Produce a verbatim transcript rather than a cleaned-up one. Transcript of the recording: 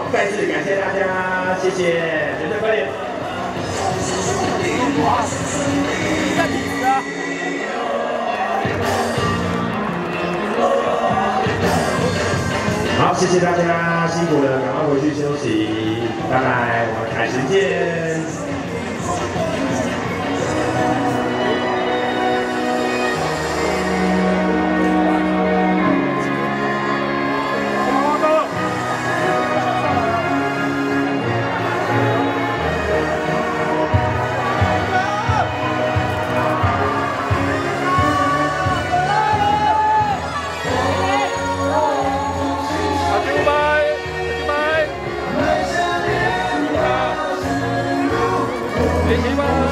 哦，再次感谢大家，谢谢，绝对快点。在底子啊！好，谢谢大家，辛苦了，赶快回去休息，拜拜，我们开始见。 Hey, hey,